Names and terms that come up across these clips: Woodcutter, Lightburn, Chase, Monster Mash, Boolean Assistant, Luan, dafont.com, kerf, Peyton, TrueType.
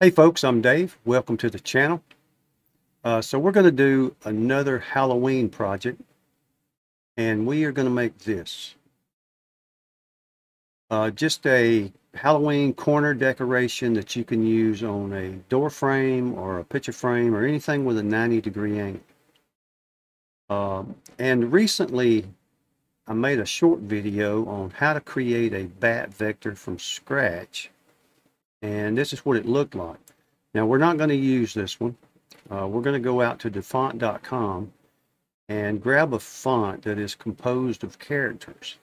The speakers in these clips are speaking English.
Hey folks, I'm Dave. Welcome to the channel. So we're going to do another Halloween project, and we are going to make this just a Halloween corner decoration that you can use on a door frame or a picture frame or anything with a 90-degree angle. And recently I made a short video on how to create a bat vector from scratch. And this is what it looked like. Now, we're not going to use this one. We're going to go out to dafont.com and grab a font that is composed of characters.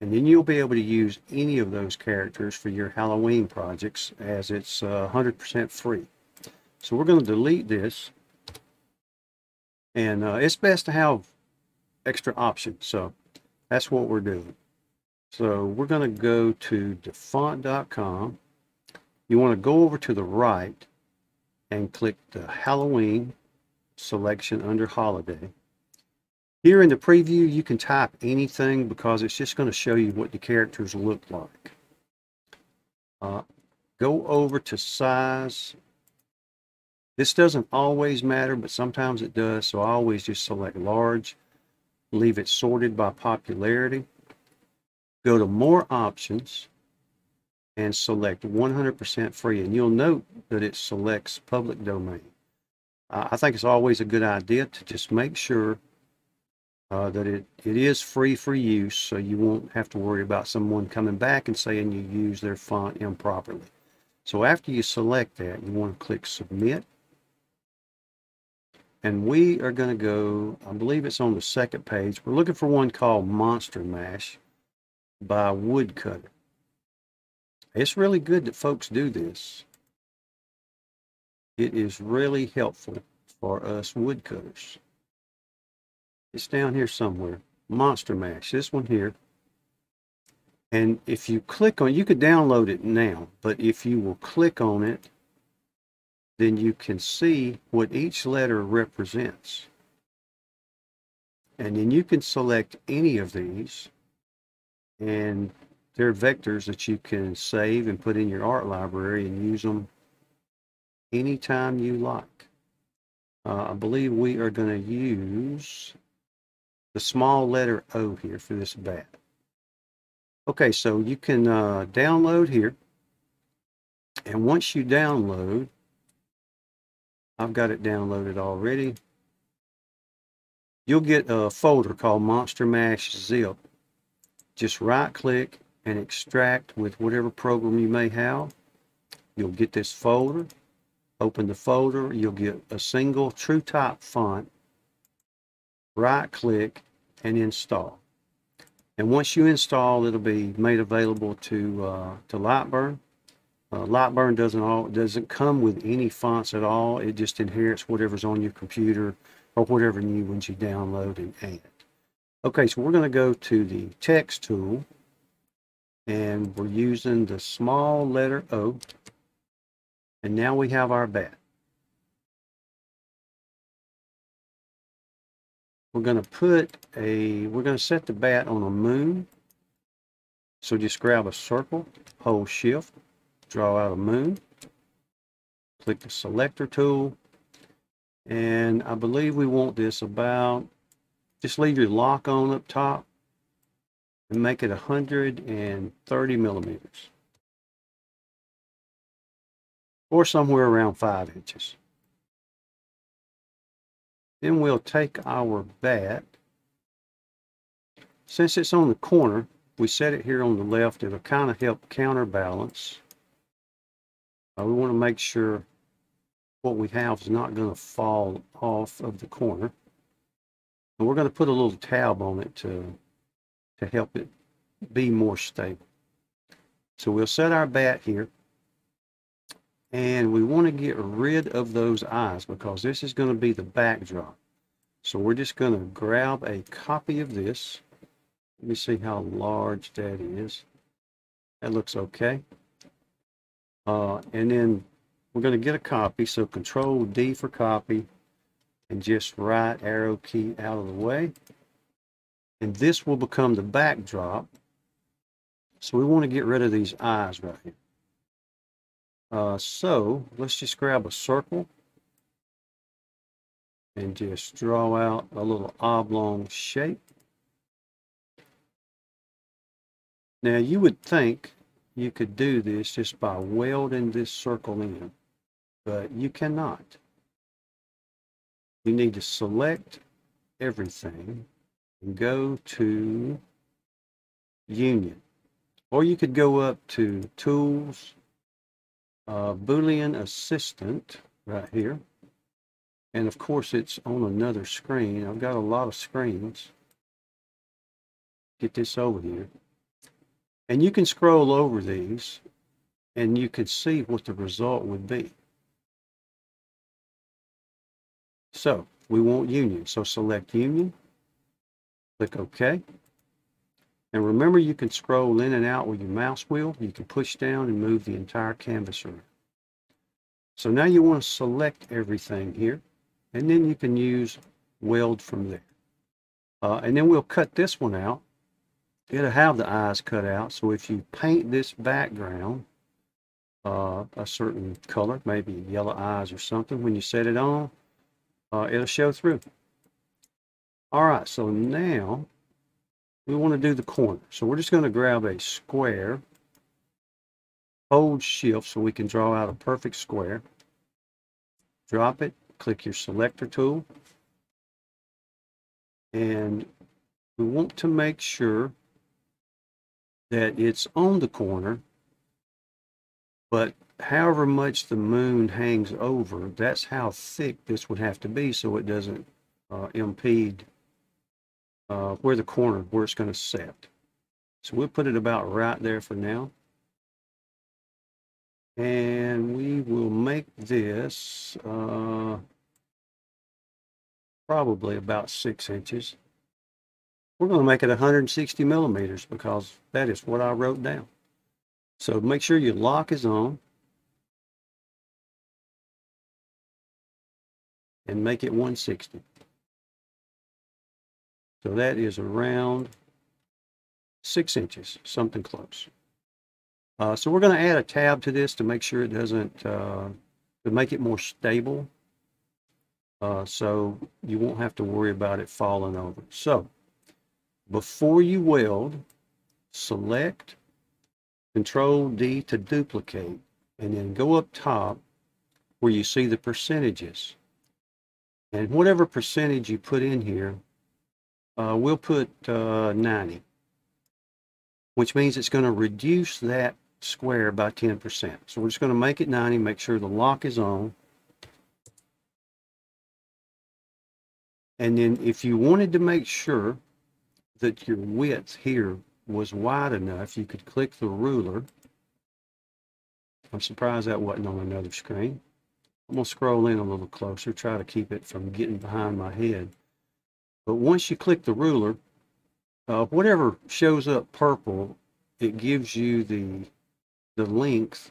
And then you'll be able to use any of those characters for your Halloween projects, as it's 100% free. So we're going to delete this. And it's best to have extra options. So that's what we're doing. So we're going to go to dafont.com. You want to go over to the right and click the Halloween selection under Holiday. Here in the preview, you can type anything because it's just going to show you what the characters look like. Go over to Size. This doesn't always matter, but sometimes it does, so I always just select Large. Leave it sorted by popularity. Go to More Options and select 100% free, and you'll note that it selects public domain. I think it's always a good idea to just make sure that it is free for use, so you won't have to worry about someone coming back and saying you use their font improperly. So after you select that, you want to click Submit. And we are going to go, I believe it's on the second page. We're looking for one called Monster Mash by Woodcutter. It's really good that folks do this. It is really helpful for us woodcutters. It's down here somewhere. Monster Mash, this one here. And if you click on, you could download it now, but if you will click on it, then you can see what each letter represents. And then you can select any of these, and there are vectors that you can save and put in your art library and use them anytime you like. I believe we are going to use the small letter O here for this bat. Okay, so you can download here. And once you download, I've got it downloaded already. You'll get a folder called Monster Mash Zip. Just right-click and extract with whatever program you may have. You'll get this folder. Open the folder. You'll get a single TrueType font. Right click and install. And once you install, it'll be made available to Lightburn. Lightburn doesn't come with any fonts at all. It just inherits whatever's on your computer or whatever new ones you download and add. Okay, so we're going to go to the text tool. And we're using the small letter O. And now we have our bat. We're going to set the bat on a moon. So just grab a circle, hold Shift, draw out a moon. Click the selector tool. And I believe we want this about, just leave your lock on up top. And make it 130 millimeters. Or somewhere around 5 inches. Then we'll take our bat. Since it's on the corner, we set it here on the left. It'll kind of help counterbalance. We want to make sure what we have is not going to fall off of the corner. And we're going to put a little tab on it to help it be more stable. So we'll set our bat here, and we want to get rid of those eyes because this is going to be the backdrop. So we're just going to grab a copy of this. Let me see how large that is. That looks okay. And then we're going to get a copy. So Control D for copy, and just right arrow key out of the way. And this will become the backdrop. So we want to get rid of these eyes right here. So let's just grab a circle and just draw out a little oblong shape. Now you would think you could do this just by welding this circle in, but you cannot. You need to select everything and go to Union. Or you could go up to Tools, Boolean Assistant right here. And of course it's on another screen. I've got a lot of screens. Get this over here. And you can scroll over these and you could see what the result would be. So we want Union. So select Union, click OK. And remember, you can scroll in and out with your mouse wheel. You can push down and move the entire canvas around. So now you want to select everything here, and then you can use weld from there. And then we'll cut this one out. It'll have the eyes cut out, so if you paint this background a certain color, maybe yellow eyes or something, when you set it on, it'll show through. All right, so now we want to do the corner. So we're just going to grab a square, hold shift so we can draw out a perfect square, drop it, click your selector tool, and we want to make sure that it's on the corner, but however much the moon hangs over, that's how thick this would have to be so it doesn't impede where the corner, where it's going to set. So we'll put it about right there for now. And we will make this probably about 6 inches. We're going to make it 160 millimeters because that is what I wrote down. So make sure your lock is on. And make it 160. So that is around 6 inches, something close. So we're going to add a tab to this to make sure it doesn't, to make it more stable. So you won't have to worry about it falling over. So before you weld, select Control D to duplicate, and then go up top where you see the percentages. And whatever percentage you put in here, we'll put 90, which means it's going to reduce that square by 10%. So we're just going to make it 90, make sure the lock is on. And then if you wanted to make sure that your width here was wide enough, you could click the ruler. I'm surprised that wasn't on another screen. I'm going to scroll in a little closer, try to keep it from getting behind my head. But once you click the ruler, whatever shows up purple, it gives you the length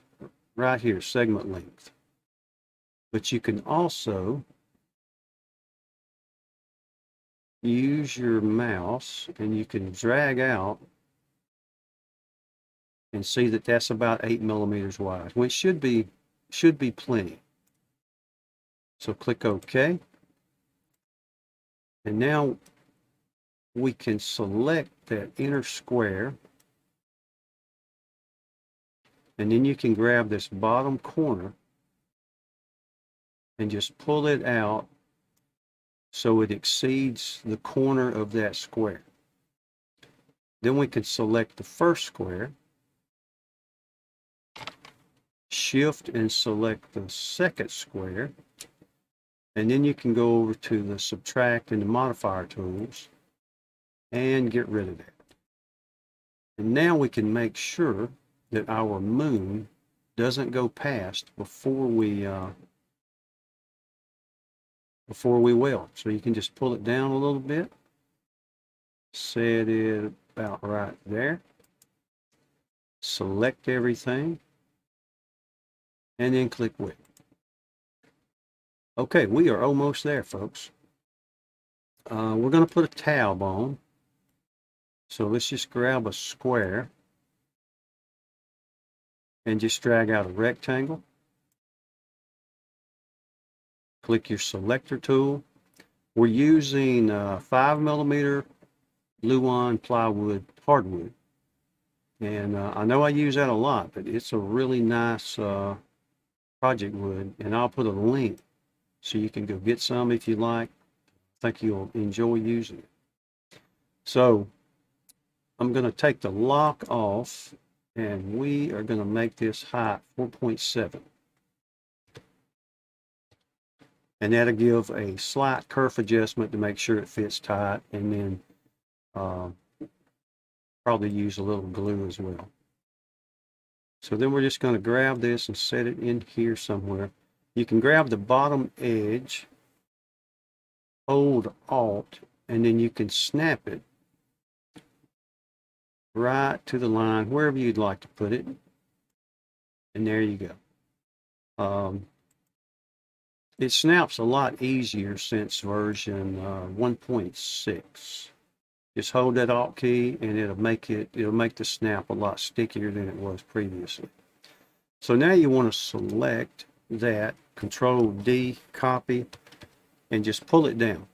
right here, segment length. But you can also use your mouse and you can drag out and see that that's about 8 millimeters wide, which should be plenty. So click OK. And now we can select that inner square. And then you can grab this bottom corner and just pull it out so it exceeds the corner of that square. Then we can select the first square, shift and select the second square. And then you can go over to the subtract and the modifier tools and get rid of that. And now we can make sure that our moon doesn't go past before we weld. So you can just pull it down a little bit, set it about right there, select everything, and then click width. Okay, we are almost there, folks. We're going to put a tab on. So let's just grab a square and just drag out a rectangle. Click your selector tool. We're using 5mm Luan plywood hardwood. And I know I use that a lot, but it's a really nice project wood. And I'll put a link so you can go get some if you like. I think you'll enjoy using it. So I'm going to take the lock off, and we are going to make this height 4.7. And that'll give a slight kerf adjustment to make sure it fits tight, and then probably use a little glue as well. So then we're just going to grab this and set it in here somewhere. You can grab the bottom edge, hold Alt, and then you can snap it right to the line, wherever you'd like to put it. And there you go. It snaps a lot easier since version 1.6. Just hold that Alt key, and it'll make the snap a lot stickier than it was previously. So now you want to select that, Control D, copy, and just pull it down.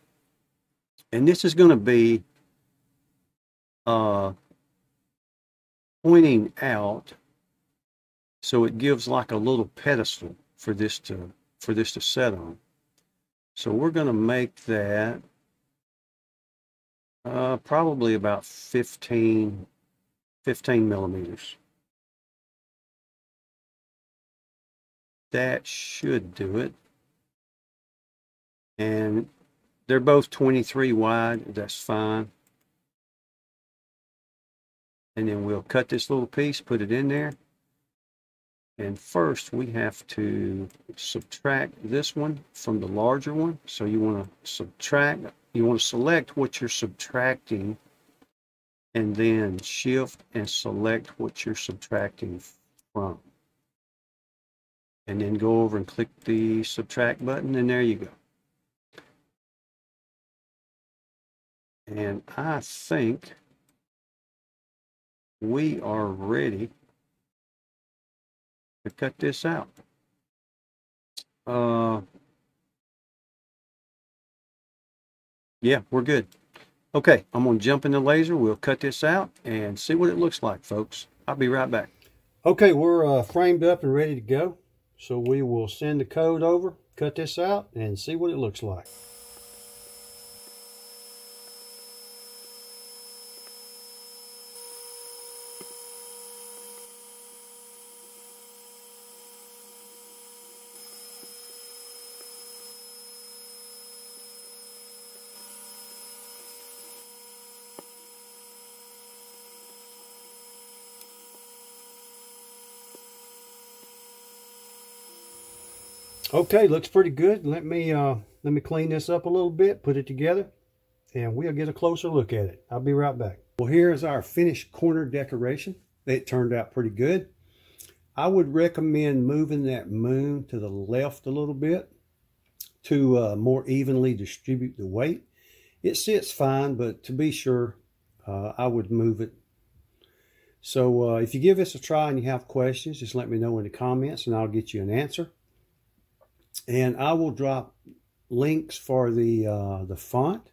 And this is going to be pointing out, so it gives like a little pedestal for this to set on. So we're going to make that probably about 15 millimeters. That should do it. And they're both 23 wide. That's fine. And then we'll cut this little piece, put it in there. And first we have to subtract this one from the larger one. So you want to subtract, you want to select what you're subtracting, and then shift and select what you're subtracting from. And then go over and click the subtract button, and there you go. And I think we are ready to cut this out. Yeah, we're good. Okay, I'm going to jump in the laser. We'll cut this out and see what it looks like, folks. I'll be right back. Okay, we're framed up and ready to go. So we will send the code over, cut this out, and see what it looks like. Okay, looks pretty good. Let me clean this up a little bit, put it together, and we'll get a closer look at it. I'll be right back. Well, here is our finished corner decoration. It turned out pretty good. I would recommend moving that moon to the left a little bit to more evenly distribute the weight. It sits fine, but to be sure, I would move it. So if you give this a try and you have questions, just let me know in the comments and I'll get you an answer. And I will drop links for the font,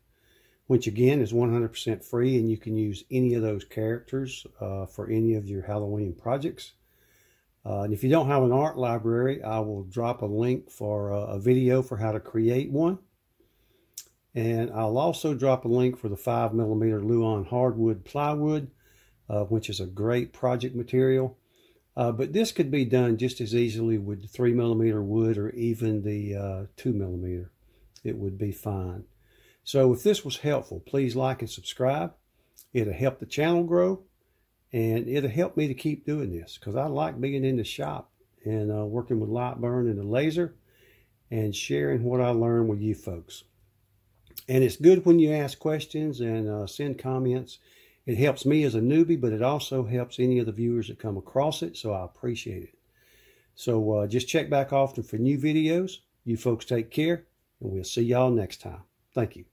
which again is 100% free, and you can use any of those characters for any of your Halloween projects. And if you don't have an art library, I will drop a link for a video for how to create one. And I'll also drop a link for the 5mm Luan hardwood plywood, which is a great project material. But this could be done just as easily with 3mm wood or even the 2mm. It would be fine. So if this was helpful, please like and subscribe. It'll help the channel grow, and it'll help me to keep doing this because I like being in the shop and working with Lightburn and the laser and sharing what I learn with you folks. And it's good when you ask questions and send comments. It helps me as a newbie, but it also helps any of the viewers that come across it, so I appreciate it. So just check back often for new videos. You folks take care, and we'll see y'all next time. Thank you.